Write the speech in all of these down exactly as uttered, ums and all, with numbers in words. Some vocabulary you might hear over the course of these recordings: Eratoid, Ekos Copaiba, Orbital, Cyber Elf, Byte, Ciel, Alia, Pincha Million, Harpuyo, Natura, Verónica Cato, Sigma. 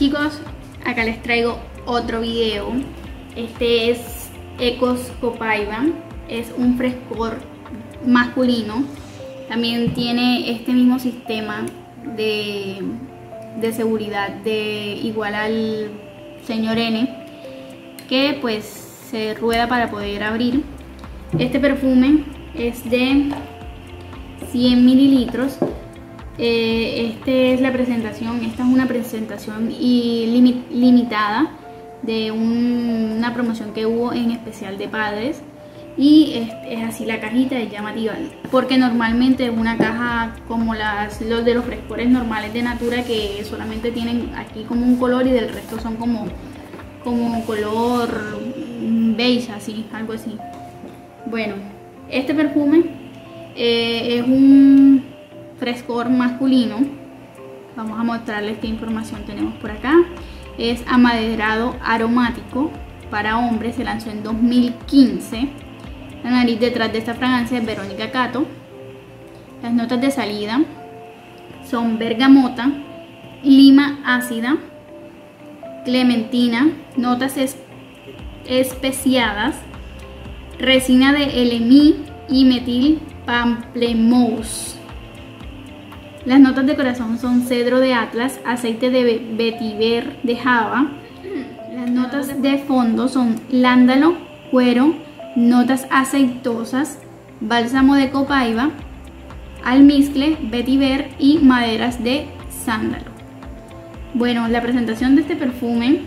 Chicos, acá les traigo otro video. Este es Ekos Copaiba, es un frescor masculino. También tiene este mismo sistema de, de seguridad, de igual al señor N, que pues se rueda para poder abrir. Este perfume es de cien mililitros. Eh, esta es la presentación, esta es una presentación y limi limitada de un, una promoción que hubo en especial de padres, y es, es así la cajita, es llamativa, porque normalmente una caja como las los de los frescores normales de Natura, que solamente tienen aquí como un color y del resto son como, como color beige, así, algo así. Bueno, este perfume eh, es un frescor masculino. Vamos a mostrarles qué información tenemos por acá. Es amaderado aromático para hombres, se lanzó en dos mil quince. La nariz detrás de esta fragancia es Verónica Cato. Las notas de salida son bergamota, lima ácida, clementina, notas especiadas, resina de L M I y metil pamplemousse. Las notas de corazón son cedro de Atlas, aceite de vetiver de Java. Las notas de fondo son lándalo, cuero, notas aceitosas, bálsamo de copaiba, almizcle, vetiver y maderas de sándalo. Bueno, la presentación de este perfume,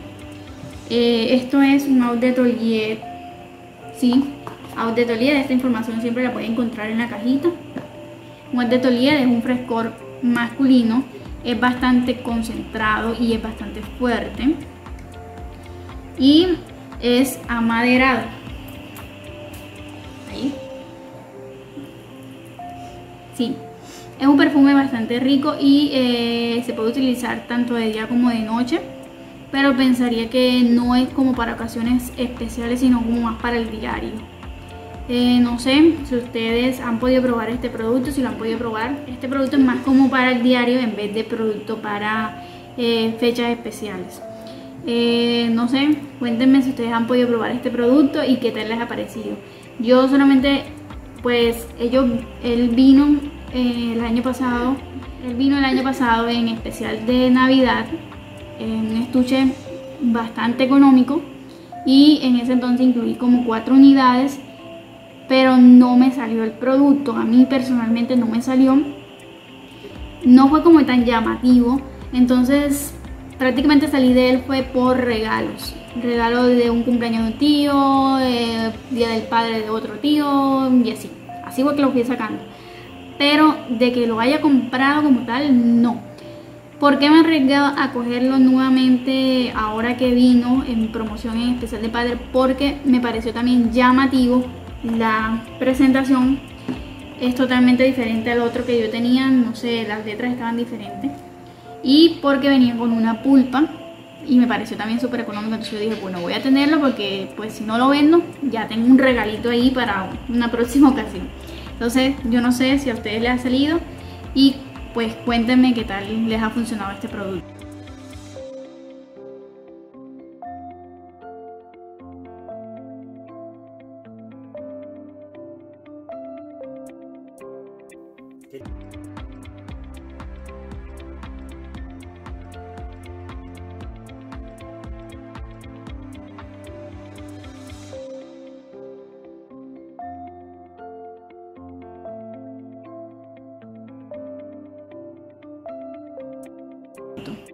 eh, esto es un eau de toilette, sí, eau de toilette. Esta información siempre la pueden encontrar en la cajita. Un eau de toilette es un frescor masculino, es bastante concentrado y es bastante fuerte, y es amaderado. Ahí. Sí, es un perfume bastante rico y eh, se puede utilizar tanto de día como de noche, pero pensaría que no es como para ocasiones especiales, sino como más para el diario. Eh, no sé si ustedes han podido probar este producto, si lo han podido probar. Este producto es más como para el diario en vez de producto para eh, fechas especiales. Eh, no sé, cuéntenme si ustedes han podido probar este producto y qué tal les ha parecido. Yo solamente, pues, ellos, él vino eh, el año pasado, él vino el año pasado en especial de Navidad, en un estuche bastante económico, y en ese entonces incluí como cuatro unidades. Pero no me salió el producto, a mí personalmente no me salió, no fue como tan llamativo, entonces prácticamente salí de él fue por regalos, regalo de un cumpleaños de un tío, eh, día del padre de otro tío y así, así fue que lo fui sacando, pero de que lo haya comprado como tal, no. ¿Por qué me arriesgué a cogerlo nuevamente ahora que vino en promoción en especial de padre? Porque me pareció también llamativo. La presentación es totalmente diferente al otro que yo tenía, no sé, las letras estaban diferentes. Y porque venía con una pulpa y me pareció también súper económico, entonces yo dije, bueno, voy a tenerlo porque pues si no lo vendo, ya tengo un regalito ahí para una próxima ocasión. Entonces yo no sé si a ustedes les ha salido y pues cuéntenme qué tal les ha funcionado este producto. Gracias.